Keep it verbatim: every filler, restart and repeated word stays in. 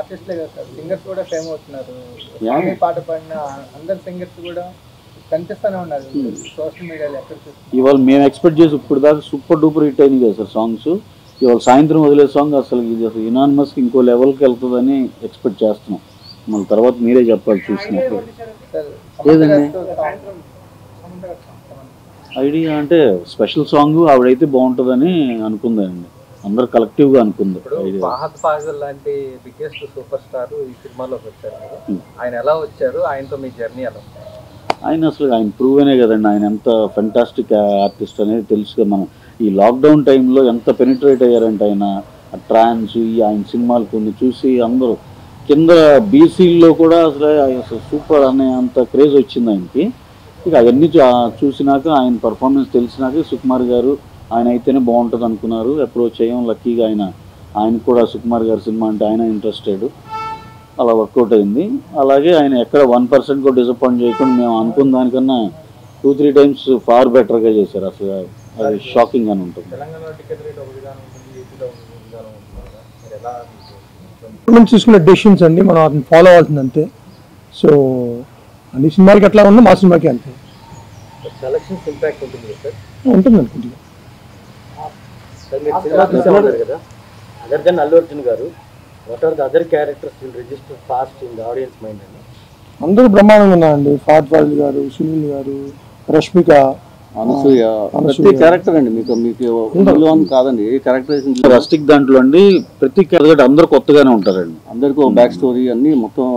artist లే కదా singers కూడా ఫేమ్ అవుతున్నారు యాని పాట పడిన అందరు సింగర్స్ కూడా కంటెస్తనే ఉన్నారు సోషల్ మీడియాలో ఎక్కడ చూస్తున్నారు ఇవాల్ నేను ఎక్స్‌పెక్ట్ చేసి ఇప్పుడు దాకా సూపర్ డూపర్ హిట్ అయినది కదా సాంగ్స్ ఇవాల్ సాయంత్రం వదిలే సాంగ్ అసలు ఇది యునానిమస్ ఇంకో లెవెల్ కి వెళ్తదని ఎక్స్‌పెక్ట్ చేస్తున్నాం మన తర్వాత మీరే చెప్పాలి చూస్తున్నారు ఏదండి ఐడియా అంటే స్పెషల్ సాంగ్ అవడైతే బాగుంటదని అనుకుందాండి अंदर कलेक्टिव గా అనుకుంది బాహత్ ఫాజల్ లాంటి బిగ్గెస్ట్ సూపర్ స్టార్ ఈ సినిమాలోకి వచ్చారు ఆయన ఎలా వచ్చారు ఆయనతో మీ జర్నీ అలా ఆయన అసలు ఆయన ప్రూవనే కదండి ఆయన ఎంత ఫెంటాస్టిక్ ఆర్టిస్ట్ అనేది తెలుసుగా మనం ఈ లాక్ డౌన్ టైం లో ఎంత పెనిట్రేట్ అయ్యారంటే ఆయన ట్రాన్స్ ఈ ఆయన సినిమాలు కొన్ని చూసి అందరూ కింద బీసీ లో కూడా అసలు సూపర్ అనే అంత క్రేజ్ వచ్చింది ఆయనకి ఇక అన్ని చూసినాక ఆయన పర్ఫార్మెన్స్ తెలిసినాక సుకుమార్ గారు ఆయన అయితేనే బాగుంటుంది అనుకున్నారు అప్రోచ్ అయ్యాం లక్కీగా ఆయన ఆయన కూడా సుకుమార్ గారి సినిమా అంటే ఆయన ఇంట్రెస్టెడ్ అలా వర్కౌట్ అయింది అలాగే ఆయన ఎక్కడ వన్ పర్సెంట్ కూడా డిసప్పాయింట్ చేయకుండా మేము అనుకున్న దానికన్నా టూ త్రీ టైమ్స్ ఫార్ బెటర్గా చేశారు అసలు అది షాకింగ్ అని ఉంటుంది గవర్నమెంట్ తీసుకున్న డెసిషన్స్ అండి మనం వాటిని ఫాలో అవ్వాల్సింది అంతే సో అన్ని సినిమాలకి ఎట్లా ఉన్నా మా సినిమాకి అంతే ఉంటుంది అనుకుంటున్నాను other than Allu Arjun garu what are the other characters will register fast in the audience mind andaru brahmananga unnaru Fahad Fazil garu Sunil garu Rashmika Anusuya prati character andi meeku meeku alone kaadandi ee characterization rustic dantlo andi prati character andaru kottagane untaru andarku back story anni mottham